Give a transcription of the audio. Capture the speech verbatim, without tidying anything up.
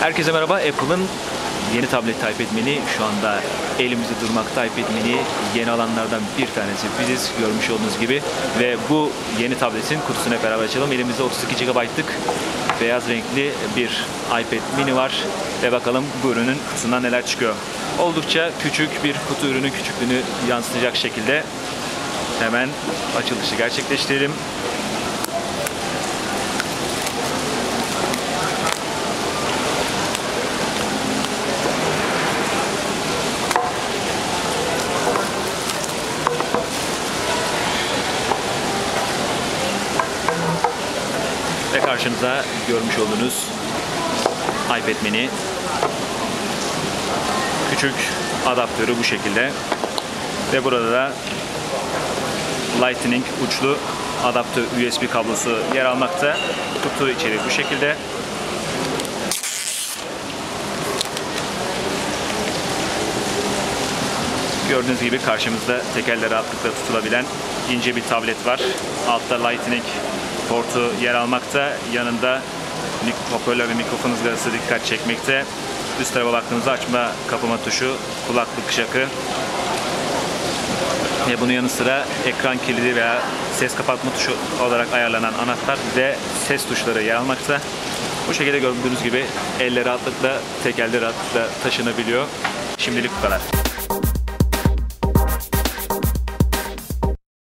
Herkese merhaba. Apple'ın yeni tablet iPad Mini şu anda elimizde durmakta. iPad Mini yeni alanlardan bir tanesi biziz, görmüş olduğunuz gibi. Ve bu yeni tabletin kutusunu hep beraber açalım. Elimizde otuz iki gigabaytlık beyaz renkli bir iPad Mini var. Ve bakalım bu ürünün kutusundan neler çıkıyor. Oldukça küçük bir kutu ürünü, küçüklüğünü yansıtacak şekilde hemen açılışı gerçekleştirelim. Ve karşınıza görmüş olduğunuz iPad Mini, küçük adaptörü bu şekilde ve burada da Lightning uçlu adaptör U S B kablosu yer almakta. Kutu içeriği bu şekilde. Gördüğünüz gibi karşımızda tekerle rahatlıkla tutulabilen ince bir tablet var. Altta Lightning portu yer almakta. Yanında hoparlör ve mikrofon ızgarası dikkat çekmekte. Üst tarafa baktığımızda açma kapama tuşu, kulaklık şakı ve bunun yanı sıra ekran kilidi veya ses kapatma tuşu olarak ayarlanan anahtar ve ses tuşları yer almakta. Bu şekilde gördüğünüz gibi elle rahatlıkla, tek elde rahatlıkla taşınabiliyor. Şimdilik bu kadar.